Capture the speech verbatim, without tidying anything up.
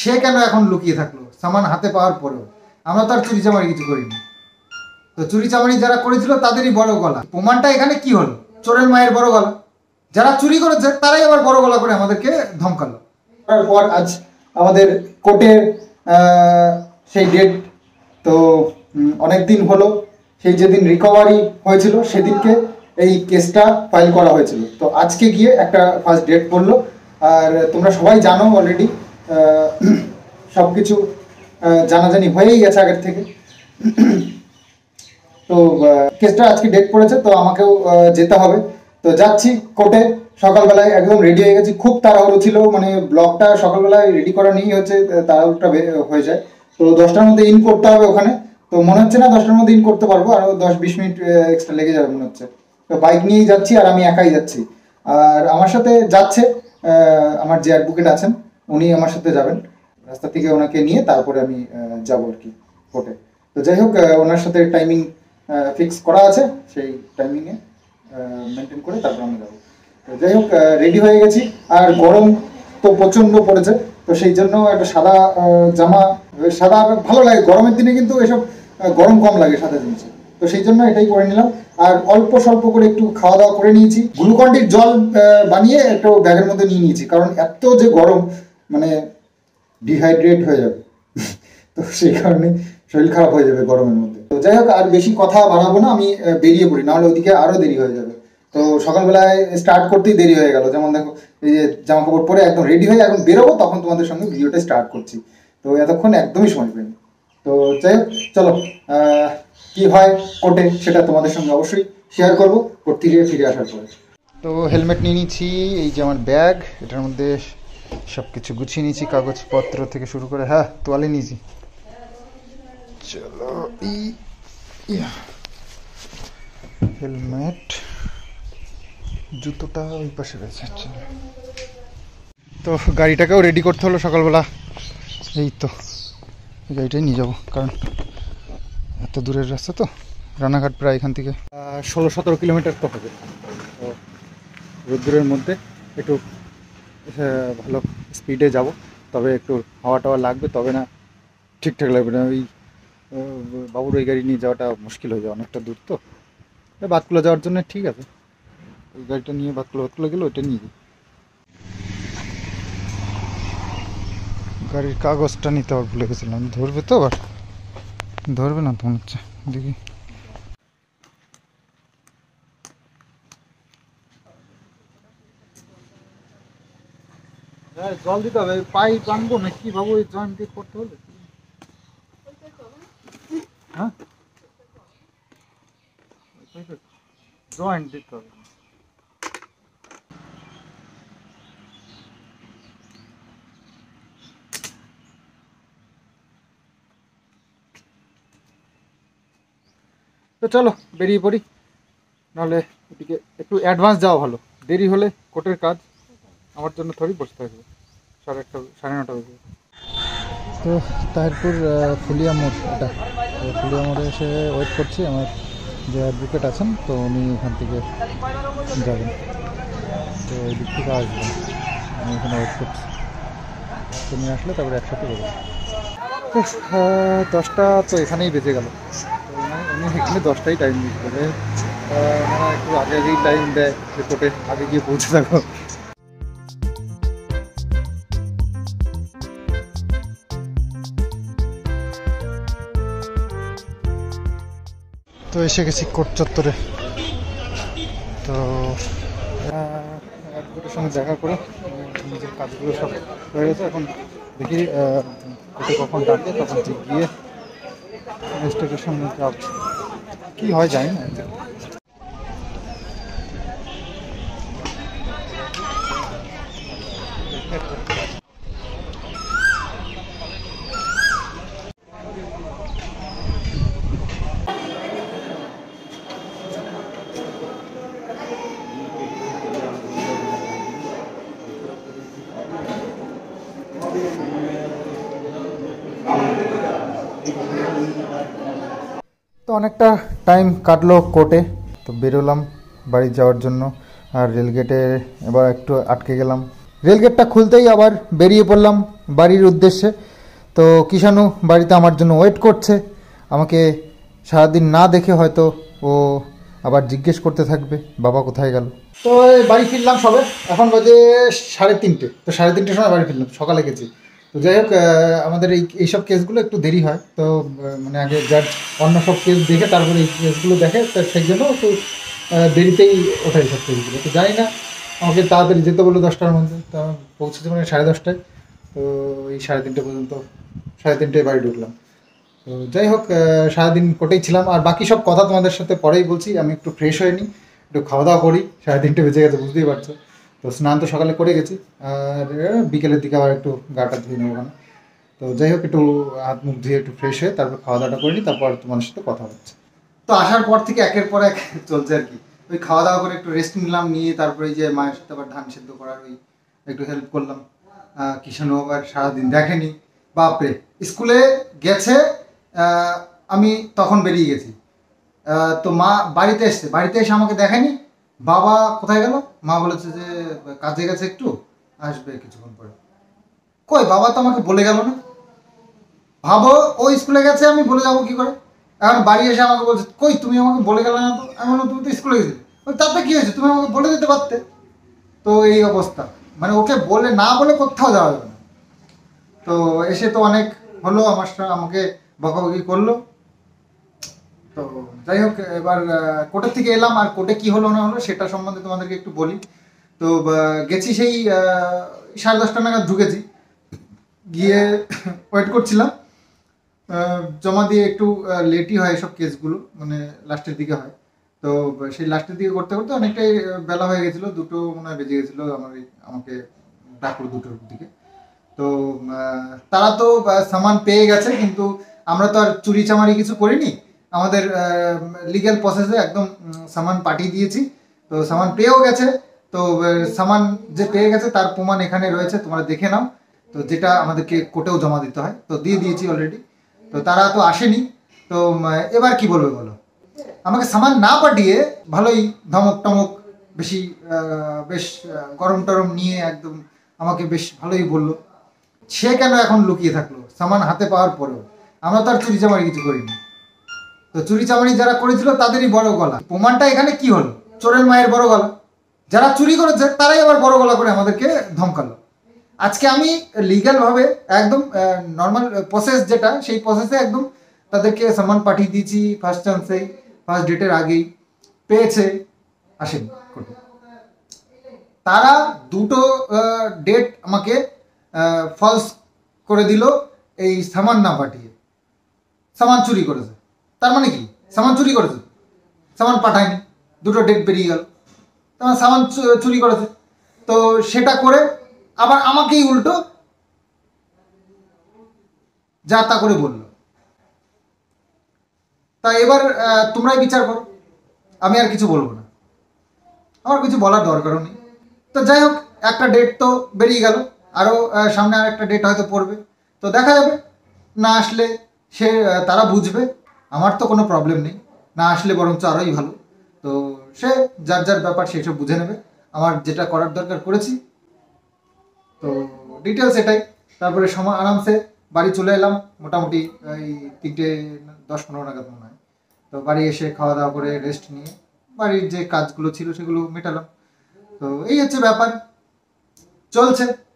সে কেন এখন লুকিয়ে থাকলো সামান হাতে পাওয়ার পরেও? আমরা তো আর চুরি চামারি কিছু করিনি, তো চুরি চামারি যারা করেছিল তাদেরই বড় গলা। প্রমাণটা এখানে কি হলো? চোরের মায়ের বড় গলা। যারা চুরি করেছে তারাই আবার বড় গলা করে আমাদেরকে ধমকালো। তারপর আজ আমাদের কোর্টের সেই ডেট, তো অনেক দিন হলো সেই যেদিন রিকভারি হয়েছিল সেদিনকে এই কেসটা ফাইল করা হয়েছিল। তো আজকে গিয়ে একটা ফার্স্ট ডেট পড়লো। আর তোমরা সবাই জানো অলরেডি সব কিছু জানাজানি হয়েই গেছে আগের থেকে। তো কেসটা আজকে ডেট পড়েছে, তো আমাকেও যেতে হবে। তো যাচ্ছি কোর্টে, সকালবেলায় একদম রেডি হয়ে গেছি। খুব তাড়াহুড়ো ছিল, মানে ব্লগটা সকালবেলায় রেডি করা নিয়েই হচ্ছে, তাড়াহুড়োটা হয়ে যায়। তো দশটার মধ্যে ইন করতে হবে ওখানে, তো মনে হচ্ছে না দশটার মধ্যে ইন করতে পারবো, আরও দশ বিশ মিনিট এক্সট্রা লেগে যাবে মনে হচ্ছে। তো বাইক নিয়েই যাচ্ছি, আর আমি একাই যাচ্ছি। আর আমার সাথে যাচ্ছে আমার যে অ্যাডভোকেট আছেন, উনি আমার সাথে যাবেন। রাস্তা থেকে ওনাকে নিয়ে তারপরে আমি যাবো আর কি কোর্টে। তো যাই হোক, ওনার সাথে টাইমিং ফিক্স করা আছে, সেই টাইমিংয়ে মেনটেন করে তারপর আমি যাবো। তো যাই হোক, রেডি হয়ে গেছি। আর গরম তো প্রচণ্ড পড়েছে, তো সেই জন্য একটা সাদা জামা, সাদা ভালো লাগে গরমের দিনে, কিন্তু এসব গরম কম লাগে সাদা জিনিসে, তো সেই জন্য এটাই করে নিলাম। আর অল্প স্বল্প করে একটু খাওয়া দাওয়া করে নিয়েছি। গ্লুকন্ডির জল বানিয়ে একটা ব্যাগের মধ্যে নিয়ে নিয়েছি, কারণ এত যে গরম, মানে ডিহাইড্রেট হয়ে যাবে, তো সেই কারণে শরীর খারাপ হয়ে যাবে গরমের মধ্যে। তো যাই হোক, আর বেশি কথা বাড়াবো না, আমি বেরিয়ে পড়ি, নাহলে ওদিকে আরও দেরি হয়ে যাবে। তো সকালবেলায় স্টার্ট করতেই দেরি হয়ে গেল। যেমন দেখো, এই যে জামা কাপড় পরে একদম রেডি হয়ে এখন বেরোবো, তখন তোমাদের সঙ্গে ভিডিওটা স্টার্ট করছি। তো এতক্ষণ একদমই সময় পাইনি। তো যাই হোক, চলো কি হয় কোর্টে সেটা তোমাদের সঙ্গে অবশ্যই শেয়ার করবো কোর্ট থেকে ফিরে আসার পরে। তো হেলমেট নিয়ে নিচ্ছি, এই যে আমার ব্যাগ, এটার মধ্যে সব কিছু গুছিয়ে নিয়েছি, কাগজপত্র থেকে শুরু করে, হ্যাঁ তোয়ালে নিয়েছি। চলো, হেলমেট, জুতোটা ওই পাশে রয়েছে। চলো, তো গাড়িটাকেও রেডি করতে হলো সকালবেলা। এই তো এই গাড়িটাই নিয়ে যাবো, কারণ এত দূরের রাস্তা, তো রানাঘাট প্রায় এখান থেকে ষোলো সতেরো কিলোমিটার তো হবে। তো রোদ্দুরের মধ্যে একটু ভালো স্পিডে যাব, তবে একটু হাওয়া টাওয়া লাগবে, তবে না ঠিকঠাক লাগবে না। ওই বাবুর ওই গাড়ি নিয়ে যাওয়াটা মুশকিল হয়ে যায়, অনেকটা দূর। তো বাতকুলা যাওয়ার জন্য ঠিক আছে, ওই গাড়িটা নিয়ে বাতকুলা বাতকুলা গেলে ওইটা নিয়ে যাই। গাড়ির কাগজটা নিতে আবার ভুলে গেছিলাম, ধরবে তো আবার? ধরবে না তো মনে হচ্ছে, দেখি। জল দিতে হবে, পাইপ আনবো না কি বাবু? ওই জয়েন্ট দিয়ে করতে হলে হ্যাঁ, জয়েন্ট দিতে হবে। তো চলো বেরিয়ে পড়ি, নাহলে এদিকে একটু অ্যাডভান্স যাওয়া ভালো, দেরি হলে কোর্টের কাজ আমার জন্য থরি বসতে হবে। সাড়ে আটটা সাড়ে নটা বাজে। তো তারপর ফুলিয়া মোড়, এটা ফুলিয়া মোড়ে এসে ওয়েট করছি। আমার যে অ্যাডভোকেট আছেন, তো উনি এখান থেকে যাবেন, তো এই দিক থেকে আসবেন, আমি এখানে ওয়েট করছি। তুমি আসলে তারপরে একসাথে বেরোবো। দশটা তো এখানেই বেঁচে গেল, এখানে দশটাই টাইম দিতে হবে, ওনারা একটু আগে আগেই টাইম দেয় যে কোর্টে আগে গিয়ে পৌঁছে থাকো। তো এসে গেছি কোর্ট চত্বরে। তো অ্যাডভোকেটের সঙ্গে দেখা করে নিজের কাজগুলো সব হয়ে গেছে, এখন দেখি কোর্টে কখন ডাকে, তখন গিয়ে ম্যাজিস্ট্রেটের সামনে যাব, কি হয় জানি না। তো অনেকটা টাইম কাটলো কোর্টে, তো বেরোলাম বাড়ি যাওয়ার জন্য। আর রেলগেটে এবার একটু আটকে গেলাম, রেলগেটটা খুলতেই আবার বেরিয়ে পড়লাম বাড়ির উদ্দেশ্যে। তো কিষাণু বাড়িতে আমার জন্য ওয়েট করছে, আমাকে সারাদিন না দেখে হয়তো ও আবার জিজ্ঞেস করতে থাকবে বাবা কোথায় গেল। তো বাড়ি ফিরলাম সবে, এখন বাজে সাড়ে তিনটে। তো সাড়ে তিনটের সময় বাড়ি ফিরলাম, সকালে গেছি। তো যাই হোক, আমাদের এই এইসব কেসগুলো একটু দেরি হয়, তো মানে আগে জাজ অন্য সব কেস দেখে তারপরে এই কেসগুলো দেখে, তো সেই জন্য একটু দেরিতেই ওঠাই সব কেসগুলো। তো জানি না, আমাকে তাড়াতাড়ি যেতে বললো দশটার মধ্যে, তো আমি পৌঁছেছি মানে সাড়ে দশটায়। তো এই সাড়ে তিনটে পর্যন্ত সাড়ে তিনটে বাড়ি ঢুকলাম। তো যাই হোক, সারাদিন কোটেই ছিলাম। আর বাকি সব কথা তোমাদের সাথে পরেই বলছি, আমি একটু ফ্রেশ হয়ে নিই, একটু খাওয়া দাওয়া করি। সাড়ে তিনটে বেজে গেছে, বুঝতেই পারছো। তো স্নান তো সকালে করে গেছি, আর বিকেলের দিকে আবার একটু গাটা ধুয়ে নেবো ওখানে। তো যাই হোক, একটু হাত মুখ ধুয়ে একটু ফ্রেশ হয়ে তারপর খাওয়া দাওয়াটা করে নিই, তারপর তোমাদের সাথে কথা হচ্ছে। তো আসার পর থেকে একের পর এক চলছে আর কি। ওই খাওয়া দাওয়া করে একটু রেস্ট নিলাম, নিয়ে তারপরে যে মায়ের সাথে আবার ধান সেদ্ধ করার ওই একটু হেল্প করলাম। কিষাণু আবার সারাদিন দেখেনি, বাপরে। স্কুলে গেছে আমি তখন বেরিয়ে গেছি, তো মা বাড়িতে এসছে, বাড়িতে এসে আমাকে দেখেনি। বাবা কোথায় গেল? মা বলেছে যে কাজে গেছে, একটু আসবে কিছুক্ষণ পরে। কই বাবা তো আমাকে বলে গেল না। ভাবো, ও স্কুলে গেছে, আমি বলে যাবো কি করে? এখন বাড়ি এসে আমাকে বলছে, কই তুমি আমাকে বলে গেল না তো। আমি বললাম তুমি তো স্কুলে গেছিলে। তাতে কি হয়েছে, তুমি আমাকে বলে দিতে পারতে। তো এই অবস্থা, মানে ওকে বলে না বলে কোথাও যাওয়া যাবে না। তো এসে তো অনেক হলো, আমার আমাকে বকাবকি করলো। তো যাই হোক, এবার কোর্টের থেকে এলাম, আর কোর্টে কি হলো না হলো সেটা সম্বন্ধে তোমাদেরকে একটু বলি। তো গেছি সেই সাড়ে দশটা নাগাদ ঢুকেছি, গিয়ে ওয়েট করছিলাম। জমা দিয়ে একটু লেটই হয় সব কেসগুলো, মানে লাস্টের দিকে হয়। তো সেই লাস্টের দিকে করতে করতে অনেকটাই বেলা হয়ে গেছিলো, দুটো মনে হয় বেজে গেছিলো আমার, আমাকে ডাকলো দুটোর দিকে। তো তারা তো সামান পেয়ে গেছে, কিন্তু আমরা তো আর চুরি চামারি কিছু করিনি। আমাদের লিগ্যাল প্রসেসে একদম সামান পাঠিয়ে দিয়েছি। তো সামান পেয়েও গেছে। তো সামান যে পেয়ে গেছে তার প্রমাণ এখানে রয়েছে, তোমরা দেখে নাও। তো যেটা আমাদেরকে কোর্টেও জমা দিতে হয়, তো দিয়ে দিয়েছি অলরেডি। তো তারা তো আসেনি, তো এবার কি বলবে বলো। আমাকে সামান না পাঠিয়ে ভালোই ধমক টমক, বেশি বেশ গরম টরম নিয়ে একদম আমাকে বেশ ভালোই বললো। সে কেন এখন লুকিয়ে থাকলো সামান হাতে পাওয়ার পরেও? আমরা তো আর চুরি চামারি কিছু করিনি। তো চুরি চামারি যারা করেছিল তাদেরই বড় গলা। প্রমাণটা এখানে কি হলো? চোরের মায়ের বড় গলা। যারা চুরি করেছে তারাই আবার বড় গলা করে আমাদেরকে ধমকালো। আজকে আমি লিগ্যালভাবে একদম নর্মাল প্রসেস যেটা, সেই প্রসেসে একদম তাদেরকে সামান পাঠিয়ে দিয়েছি ফার্স্ট চান্সেই, ফার্স্ট ডেটের আগেই পেয়েছে, আসেন কোর্টে। তারা দুটো ডেট আমাকে ফলস করে দিল এই সামান না পাঠিয়ে। সামান চুরি করেছে, তার মানে কি সামান চুরি করেছে? সামান পাঠায়নি, দুটো ডেট বেরিয়ে গেল, তার সামান চুরি করেছে। তো সেটা করে আবার আমাকেই উল্টো যা তা করে বলল। তা এবার তোমরাই বিচার করো, আমি আর কিছু বলবো না, আমার কিছু বলার দরকারও নেই। তো যাই হোক, একটা ডেট তো বেরিয়ে গেল, আরও সামনে আর একটা ডেট হয়তো পড়বে, তো দেখা যাবে। না আসলে সে তারা বুঝবে, আমার তো কোনো প্রবলেম নেই। না আসলে বরঞ্চ আরোই ভালো। তো সে যার যার ব্যাপার সেই সব বুঝে নেবে, আমার যেটা করার দরকার করেছি। তো ডিটেলস এটাই। তারপরে সময় আরামসে বাড়ি চলে এলাম মোটামুটি এই তিনটে দশ পনেরো নাগাদ মনে হয়। তো বাড়ি এসে খাওয়া দাওয়া করে রেস্ট নিয়ে বাড়ির যে কাজগুলো ছিল সেগুলো মেটালাম। তো এই হচ্ছে ব্যাপার, চলছে